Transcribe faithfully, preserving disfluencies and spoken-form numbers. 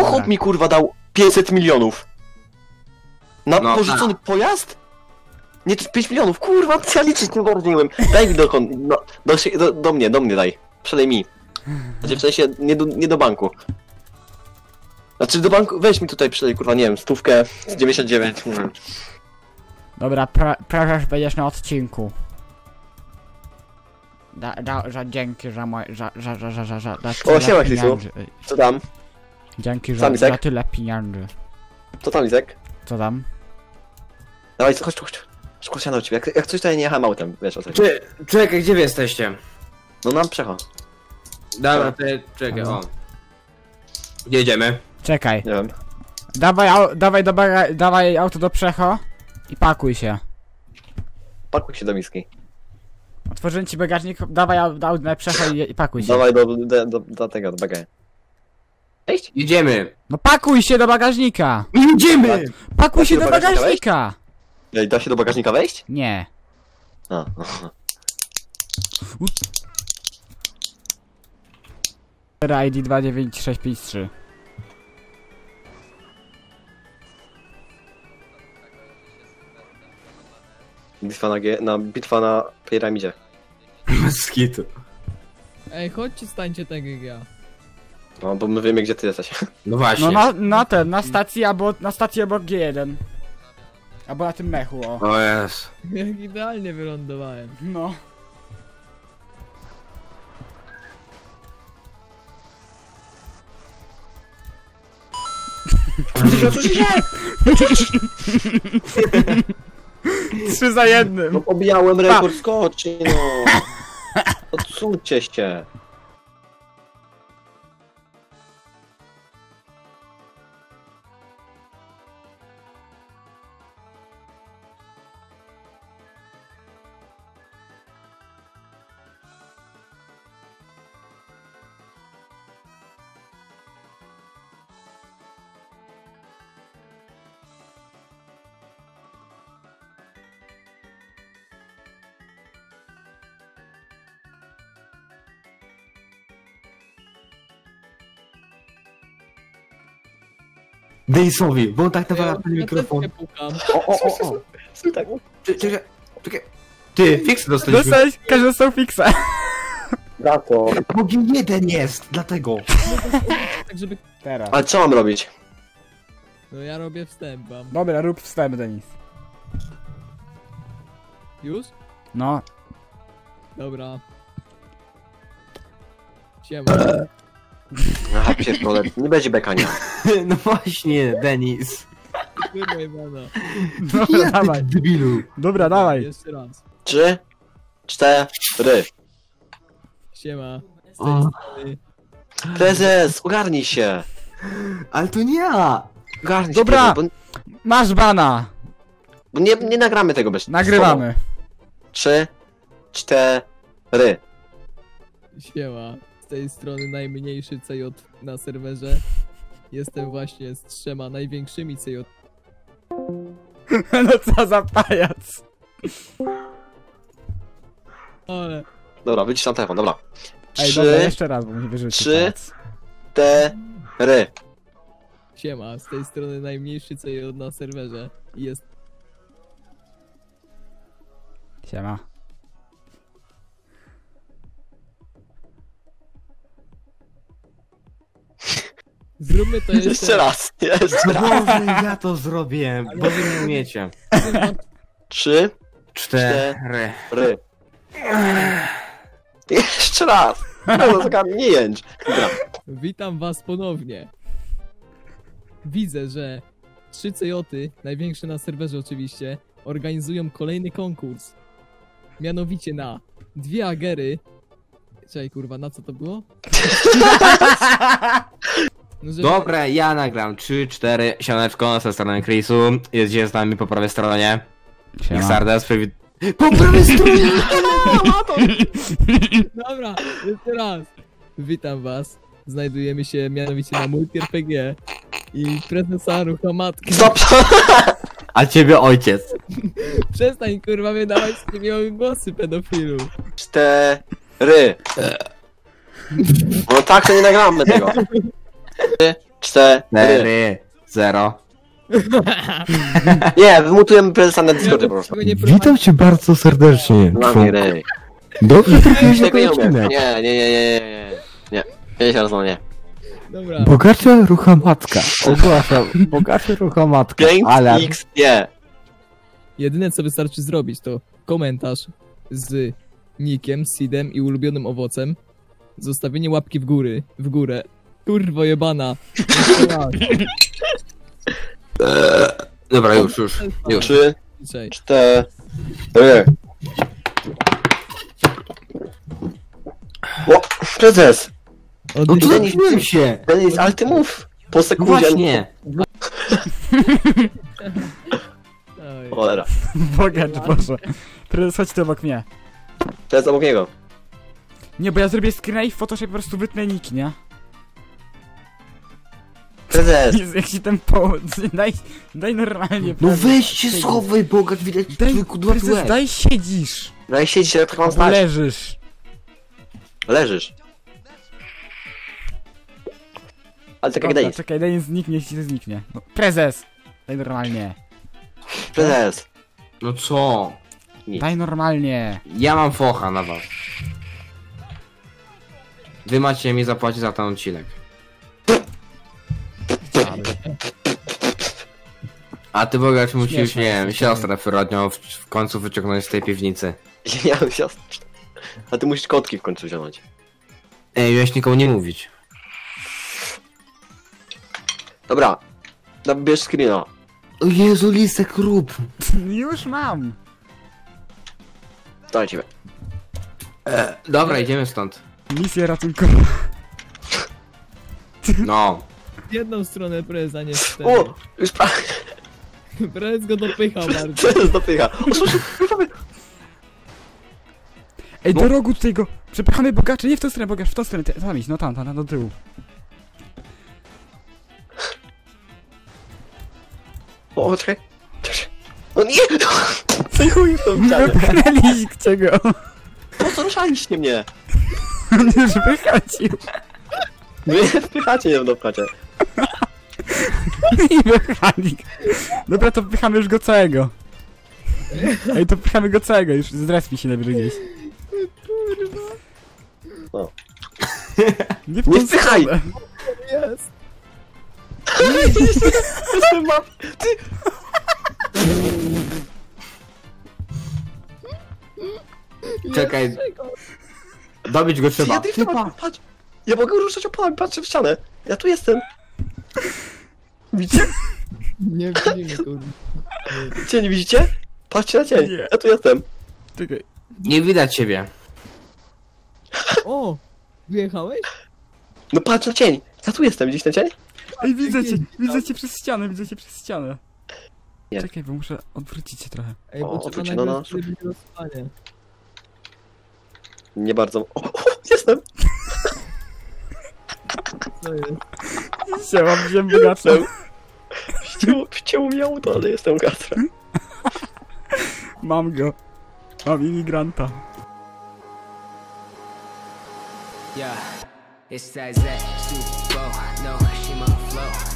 Pochód tak. mi kurwa dał pięćset milionów. Na no, porzucony tak. pojazd? Nie, pięć milionów, kurwa, ja liczyć tym bardziej nie umiem. Daj mi dokąd, no, do, do, do mnie, do mnie daj. Przedaj mi. Znaczy w sensie, nie do, nie do banku. Znaczy do banku, weź mi tutaj przedaj, kurwa, nie wiem, stówkę, dziewięćdziesiąt dziewięć. Hmm. Dobra, pra, prażesz będziesz na odcinku. Da, da, za dzięki, za moje, za, za, za, za, za, za, za O, siema, Klisu. Co tam? Dzięki, za, za tyle pieniędzy. Co tam, Lisek? Co tam? Dawaj, chodź, chodź. Szkoda się na ciebie. Jak, jak coś tutaj nie jechałem autem, wiesz o co? Cze czekaj, gdzie wy jesteście? No nam przecho. Dobra, ty, czekaj, o. Jedziemy. Czekaj. Nie wiem. Dawaj, au dawaj, dawaj, dawaj auto do przecho i pakuj się. Pakuj się do miski. Otworzyłem ci bagażnik, dawaj auto na przecho i, i pakuj się. Dawaj do, do, do, do tego, do bagażnika. Ejść? Jedziemy. No pakuj się do bagażnika. Jedziemy. Pakuj da się do, do bagażnika. bagażnika. Ej, da się do bagażnika wejść? Nie. A. I D dwa dziewięć sześć pięć trzy. Bitwa na G... na... bitwa na piramidzie. Skitu. Ej, chodźcie, stańcie tak jak ja. No, bo my wiemy, gdzie ty jesteś. No właśnie. No na, na ten, na stacji albo... na stacji obok G jeden. Albo na tym mechu, o. O jest. Jak idealnie wylądowałem. No. Trzy za jednym. No pobijałem rekord skoczy, no. Odsuńcie się. Dejsowi, bo on tak nawala ten mikrofon. O, o, o, o. Czekaj, czekaj. Ty, fiksy dostaliśmy. Dostałeś, każdy dostał fiksa. Za to. Bo G jeden jest, dlatego. Tak, żeby... Teraz. Ale co mam robić? No ja robię wstęp. Mam. Dobra, rób wstęp, Denis. Już? No. Dobra. Siema. Aha, pierdolę, nie będzie bekania. No właśnie, Denis. Dobra, ja dawaj, debilu. Dobra, dawaj. Jeszcze raz. Trzy, cztery. Siema. Prezes, ogarnij się. Ale to nie ja. Ogarnij się. Dobra, prezes, bo... masz bana. Bo nie, nie nagramy tego bez... Nagrywamy. Trzy, cztery. Siema. Z tej strony najmniejszy C J na serwerze. Jestem właśnie z trzema największymi C J. No co za pajac. Ale... Dobra, wycisz na telefon, dobra. Ej, trzy, dobra, jeszcze raz, bo mnie wyrzuci. Trzy, cztery. Siema, z tej strony najmniejszy C J na serwerze. Jest... Siema. Zróbmy to jeszcze, jeszcze raz. Jeszcze raz. Boże, ja to zrobię, bo wy nie umiecie. Trzy, cztery. cztery. Jeszcze raz. No, taka nie jęcz. Witam was ponownie. Widzę, że trzy C J-y, największe na serwerze oczywiście, organizują kolejny konkurs. Mianowicie na dwie agery. Czekaj, kurwa, na co to było? No, żeby... Dobra, ja nagram trzy, cztery, sianeczko, ze strony Chrisu, jest dzisiaj z nami po prawej stronie. Xardas, przywi... Po prawej stronie! Dobra, jeszcze raz. Witam was. Znajdujemy się mianowicie na MultiRPG i prezesa rucha matki. Stop! A ciebie ojciec. Przestań, kurwa, wydawać z tymi głosy pedofilu. Cztery. No tak, to nie nagramy tego. Trzy, cztery zero. Nie, wymutujemy prezesa na Discordzie po prostu. Witam cię bardzo serdecznie. Dobrze trafiłeś na ten odcinek. Nie, nie, nie, nie, nie, nie. Nie, się rozumiem, nie. Dobra. Bogacze rucha matka. Ogłaszam, bogacze rucha matka. Games X, nie. Jedyne co wystarczy zrobić to komentarz z nikiem, seedem i ulubionym owocem. Zostawienie łapki w góry, w górę. Kurwo jebana. Eee, dobra, już, już. już. Trzy, cztery. O, prezes! No to zanim się! Denis, ale ty mów! Po sekundzie... Nie. Cholera. Bogacz, Boże. Prezes, chodź ty obok mnie. Prezes obok niego. Nie, bo ja zrobię screena i w Photoshop po prostu wytnę nick, nie? Prezes! Jak ci ten połóż, daj, daj normalnie. No weź się schowaj, bogacz, widać twój kudłaty łeb. Prezes, daj siedzisz. Daj siedzisz, ja tak mam znać. Leżysz. Leżysz. Ale tak jak daj. Czekaj, daj zniknie, niech ci to zniknie. No, prezes! Daj normalnie. Prezes! No co? Nic. Daj normalnie. Ja mam focha na was. Wy macie mi zapłacić za ten odcinek. A ty bogacz musisz, nie wiem, siostrę przyrodnią w końcu wyciągnąć z tej piwnicy. Ja mam siostrę. A ty musisz kotki w końcu wziąć. Ej, miałeś nikomu nie mówić. Dobra, bierz screena. O Jezu, lisek rób. Już mam. Daj ciebie. E, dobra, idziemy stąd. Misja ratunkową. No. W jedną stronę prezesa nie wstępuje. O, już prawie. Prezes go dopycha bardzo. Prezes dopycha. O, słyszę, ej, do rogu tutaj go! Przepychamy bogacze, nie w tą stronę bogacz, w tą stronę, tam iść, no tam, tam, tam, do tyłu. O, czekaj, czekaj. O nie! Co chuj w tą ścianę? Wypchnęliście gdzie go? Po co ruszaliście mnie? On już wychodził. Wy wpychacie ją do pracy. I wychalik. Dobra, to wpychamy już go całego. Ej, to wpychamy go całego, już zdres mi się najwyżej gdzieś. No. Nie wpychaj! Jest! Czekaj. Dobić go trzeba. Ja mogę ruszać opałami, patrzę w ścianę. Ja tu jestem. Widzicie? Nie widzimy, kurde. Cię nie widzicie? Patrzcie na cień. Ja tu jestem. Czekaj. Nie widać ciebie. O! Wyjechałeś? No patrz na cień! Ja tu jestem, gdzieś na cień? Ej, widzę cię, widzę cię przez ścianę, widzę cię przez ścianę. Nie. Czekaj, bo muszę odwrócić się trochę. Ej, bo o, trzeba no, no. Nie bardzo... O, o, jestem! Co jest? Siema, wziąłem bogaczem. Wcięło mi auto, ale jestem gatrem. Mam go. Mam imigranta. Yeah, it's that Zach Super Bowl. No, she my flow.